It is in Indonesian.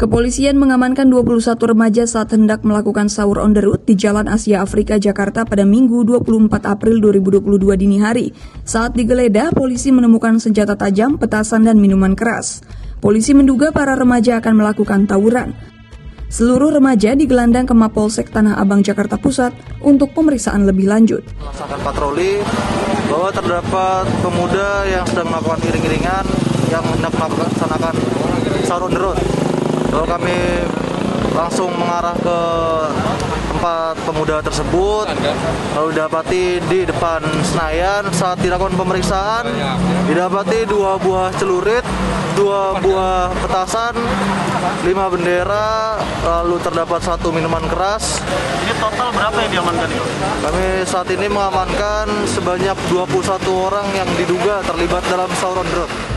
Kepolisian mengamankan 21 remaja saat hendak melakukan sahur on the road di Jalan Asia Afrika, Jakarta pada Minggu 24 April 2022 dini hari. Saat digeledah, polisi menemukan senjata tajam, petasan, dan minuman keras. Polisi menduga para remaja akan melakukan tawuran. Seluruh remaja digelandang ke Mapolsek Tanah Abang, Jakarta Pusat untuk pemeriksaan lebih lanjut. Melaksanakan patroli bahwa terdapat pemuda yang sedang melakukan iring-iringan yang hendak melaksanakan sahur on the road. Lalu kami langsung mengarah ke tempat pemuda tersebut, lalu didapati di depan Senayan. Saat dilakukan pemeriksaan, didapati 2 buah celurit, 2 buah petasan, 5 bendera, lalu terdapat 1 minuman keras. Ini total berapa yang diamankan? Kami saat ini mengamankan sebanyak 21 orang yang diduga terlibat dalam sahur on the road.